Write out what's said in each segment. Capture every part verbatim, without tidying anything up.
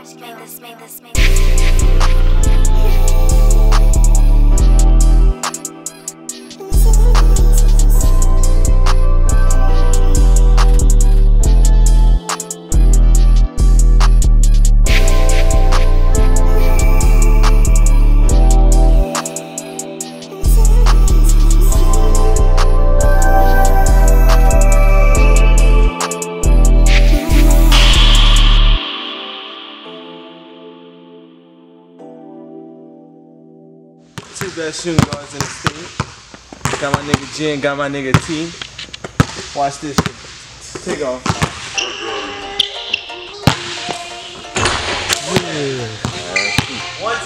made this, made this, made this. Two best shooting guards in the state. Got my nigga G and got my nigga T. Watch this shit. Take off. Yeah. One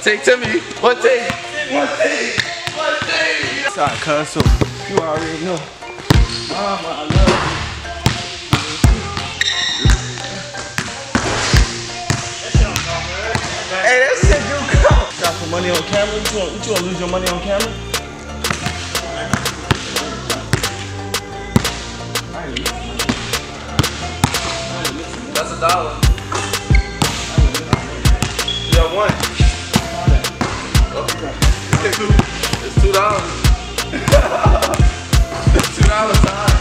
take Timmy. One take Timmy. One take. One take. One take. It's alright, cuz, so you already know. Mama, I love you. Money on camera? You want, you want to lose your money on camera? That's a dollar. You got one. It's two dollars. It's two dollars a high.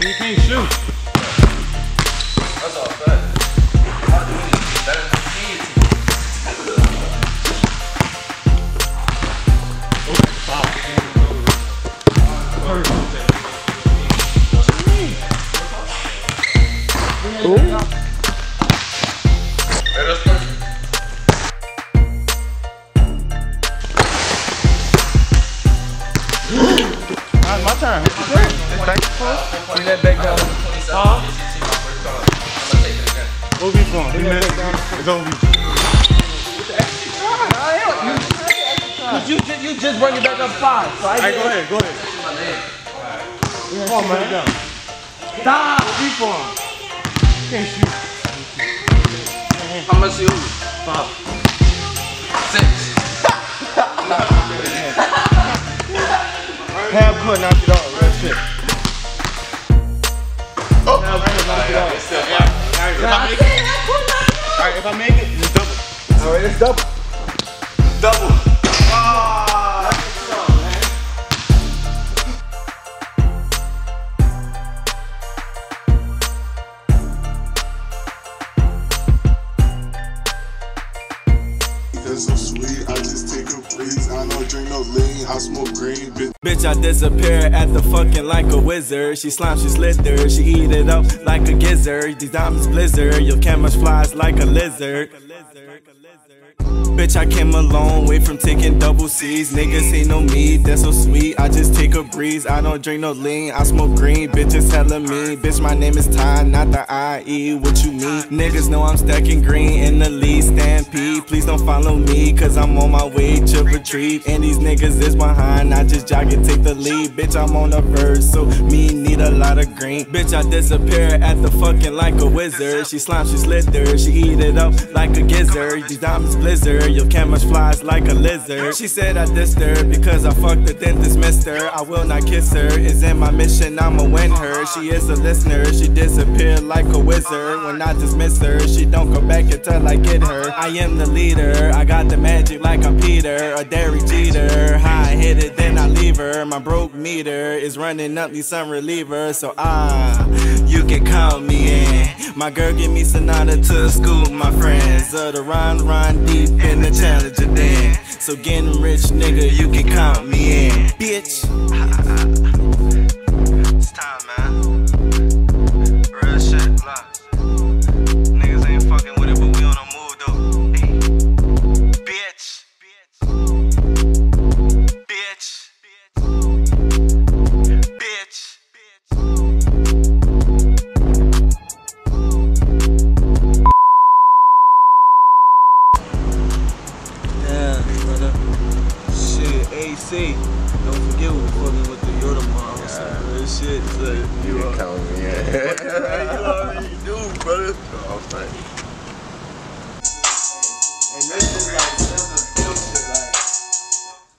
You can't shoot. My turn. It's back to first. Bring that back down. Huh? Where we from? We met. It's over. You just, you just bring it back up five. So I Alright, go ahead. Go ahead. Where from, man? Down. Stop. Where we from? Can't shoot. How much you? Five. Six. Have put knock it off, real shit. Oh! Have put knock it off. Alright, if I make it, it's double. Alright, it's double. Double. Ah! That's so sweet, I just take a breeze. I don't drink no lean, I smoke green, bitch. Bitch, I disappear at the fucking like a wizard. She slime, she slither, she eat it up like a gizzard. These diamonds blizzard, your cameras flies like a lizard. Bitch, I came a long way from taking double C's. Niggas ain't no me, that's so sweet, I just take a breeze. I don't drink no lean, I smoke green. Bitches telling me, bitch, my name is Ty, not the I E, what you mean? Niggas know I'm stacking green in the lead stampede. Please don't follow me, cause I'm on my way to retreat. And these niggas is behind, I just jog and take the lead. Bitch, I'm on the verge, so me need a lot of green. Bitch, I disappear at the fucking like a wizard. She slime, she slither, she eat it up like a gizzard. These diamonds blizzard, your cameras flies like a lizard. She said I dissed her because I fucked the dentist mister. I will not kiss her, it's in my mission, I'ma win her. She is a listener, she disappeared like a wizard. When I dismiss her, she don't come back until I get her. I am the leader, I got the magic like I'm Peter or Derek Jeter. How I hit it, then I leave her. My broke meter is running up, need some reliever. So ah, you can call me in. My girl give me Sonata to school, my friends of the rhymes rhyme deep in the Challenger den. So getting rich, nigga, you can count me in. Bitch, it's time, man. Real shit, block. Niggas ain't fucking with it, but we on the move, though. Hey. Bitch. Bitch. Bitch. Bitch. Bitch. A C, don't forget we're fucking with the Yoda mom or some real shit. So you can count me in. You already do, brother. Oh, fuck. And this is like, this is real shit. Like,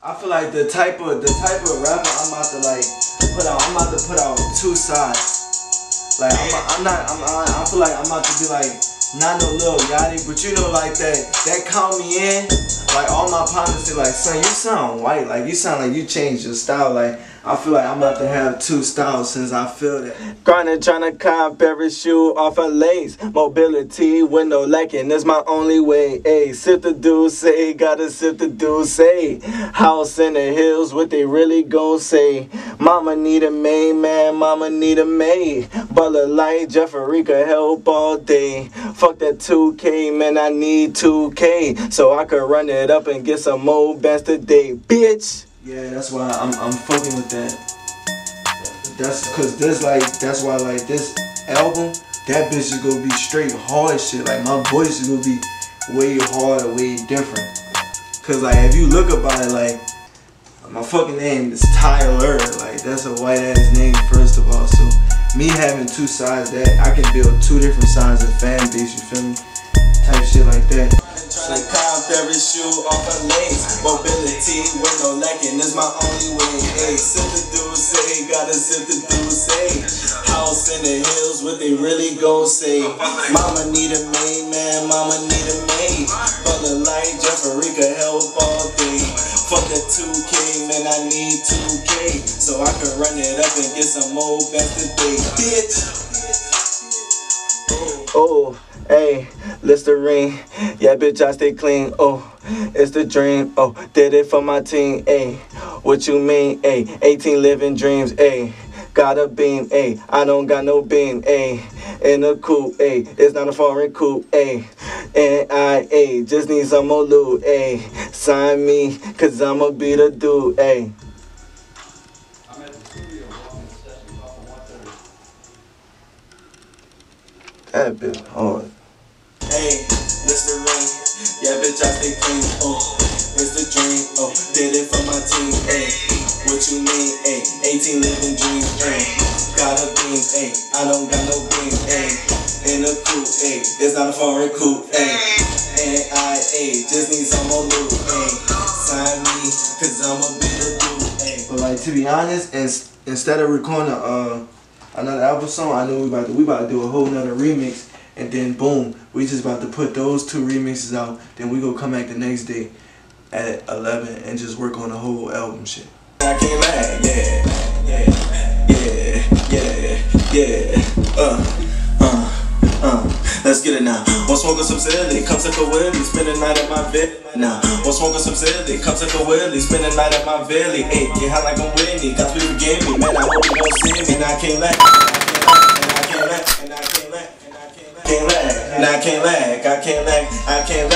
I feel like the type of the type of rapper I'm about to like. put out. I'm about to put out two sides. Like I'm, I'm not. I'm, I, I feel like I'm about to be like not no Lil Yachty, but you know like that. That caught me in. Like all my partners say, like, son, you sound white. Like you sound like you changed your style. Like I feel like I'm about to have two styles since I feel that. Grinding, trying to cop every shoe off a lace. Mobility, window lacking, that's my only way. Ayy, sip the deuce, gotta sip the deuce. House in the hills, what they really gon' say? Mama need a maid, man, mama need a maid. Butler light, Jeffrey could help all day. Fuck that two K, man, I need two K. So I could run it up and get some more bands today, bitch. Yeah, that's why I'm, I'm fucking with that. That's cause this like, that's why like this album, that bitch is gonna be straight hard shit. Like my voice is gonna be way harder, way different. Cause like if you look about it, like my fucking name is Tyler. Like that's a white ass name first of all. So me having two sides that I can build two different sides of fan base, you feel me? Type shit like that. Trying to cop every shoe off a lace. Mobility, window lacking, that's my only way. Ayy, sip the deuce, ayy, gotta sip the deuce, ayy. House in the hills, what they really gon' say? Mama need a maid, man, mama need a maid. Brother light, Jeffrey could help all day. Fuck the two K, man, I need two K. So I could run it up and get some more back today, bitch. Oh, ayy, Listerine, yeah, bitch, I stay clean. Oh, it's the dream. Oh, did it for my team. Ayy, what you mean? Ayy, eighteen living dreams. Ayy, got a beam. Ayy, I don't got no beam. Ayy, in a coupe. Ayy, it's not a foreign coupe. Ayy, and I, ayy, just need some more loot. Ayy, sign me, cause I'ma be the dude. Ayy. That bitch hard. Hey, Listerine, yeah, bitch, I stay clean. Oh, it's the dream. Oh, did it for my team. Hey, what you mean? Hey, eighteen living dreams. Hey, got a beam. Hey, I don't got no beam. Hey, in a coupe. Hey, it's not a foreign coupe. Hey, and I, hey, just need some more loot. Hey, sign me, cause I'm a bit of dude. Hey, but like to be honest, ins instead of recording uh. another album song, I know we about to we about to do a whole nother remix, and then boom, we just about to put those two remixes out. Then we go come back the next day at eleven and just work on the whole album shit. I came back, yeah, yeah, yeah, yeah, yeah, uh, uh, uh. Let's get it now. One smoke on some silly, come take a willy, spend the night at my bed. Nah, one smoke on some silly, come take a willy, spend the night at my valley. Hey, get high like I'm Whitney, God's people give me, man, I hope you don't see me. And I can't lack, and I can't lack, and I can't lack, and I can't lack, I can't lack, I can't lack, I can't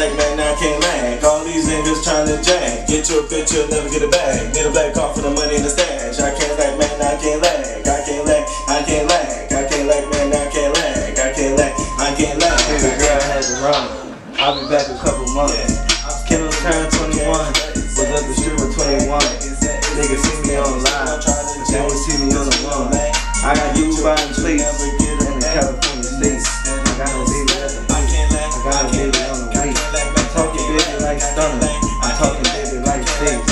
lack, man, I can't lack. All these niggas trying to jack, get your bitch, you'll never get it back. Need a black car for the money in the stash. I can't lack, man, I can't lack, I can't lack, I can't lack, I can't lack, man, I can't lack, I can't lack, I can't lack. Here's a girl I had to run. I'll be back a couple months. Kendall's turn twenty-one, was up the street with twenty-one. Niggas see me online, they don't see me on the lawn. I got you by the place, in the California states. I got no baby at the beach, I got no baby on the way. I'm talking baby like stunner, I'm talking baby like face.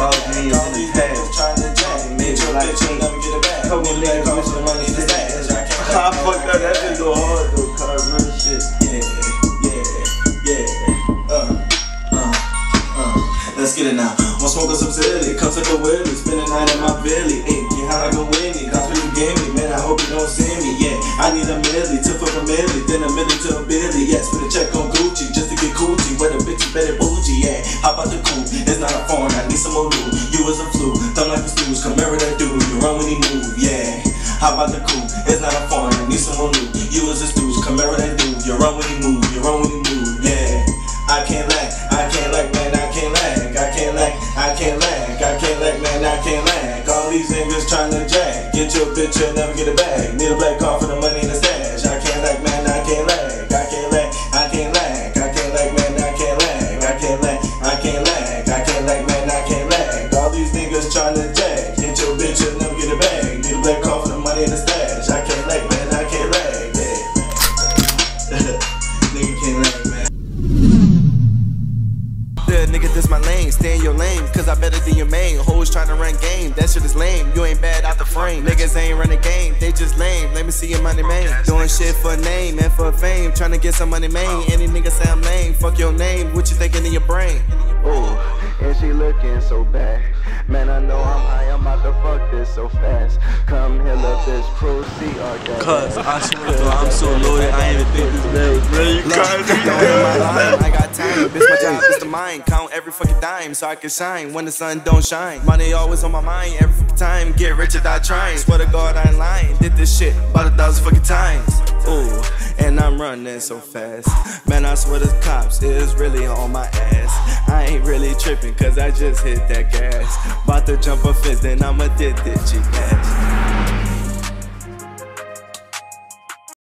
Lost me in the past, talking baby like me. Couple niggas with the money to that. I fucked up, that shit go hard though, cause real shit. Let's get it now. One smoke on some silly, come take a willy, spend the night in my valley. Ayy, get high like a Winnie, that's what you gave me, man, I hope you don't see me. Yeah, I need a milli, to fuck a milli, then a milli to a billy. Yeah, spend a check on Gucci, just to get coochie, where the bitch is better bougie. Yeah, hop out the coupe, it's not a phone, I need some more loot. You is a flu, thumb like a snooze, come marry that dude, you run when he move. Yeah, hop out the coupe, it's not a phone, I need some more loot. You is a snooze, come marry that dude, you run when he move, you run when he move. Yeah, I can't lack, I can't lack, man, I can't lack. I can't lack, I can't lack, man, I can't lack. All these niggas trying to jack, get your bitch, you'll never get it back. Need a black car for the money in the stash. I can't lack, man, I can't lack, I can't lack, I can't lack, I can't lack, man, I can't lack, I can't lack, I can't lack, I can't lack, man, I can't lack. All these niggas trying to jack, get your bitch, you'll never get it back. Need a black car for the money in the stash. I can't lack, man, I can't lack, yeah. Nigga can't lack, man. Nigga, this my lane, stay in your lane, cause I better than your main. Hoes trying to run game, that shit is lame. let me see your money, man. Doing shit for a name and for fame, trying to get some money, man. Any nigga say I'm lame, fuck your name, what you thinking in your brain? Ooh, and she looking so bad. Man, I know I'm high, I'm about to fuck this so fast. Come here, love this crew, see our dad. Cuz, I swear to I'm so loaded, I ain't even think this name. Man, you guys be doing my life. Bitch, my job is the mind. Count every fucking dime so I can shine when the sun don't shine. Money always on my mind every fucking time. Get rich or die trying. Swear to God I ain't lying. Did this shit about a thousand fucking times. Ooh, and I'm running so fast. Man, I swear the cops is really on my ass. I ain't really tripping cause I just hit that gas. About to jump a fence, then I'm addicted, cheap ass.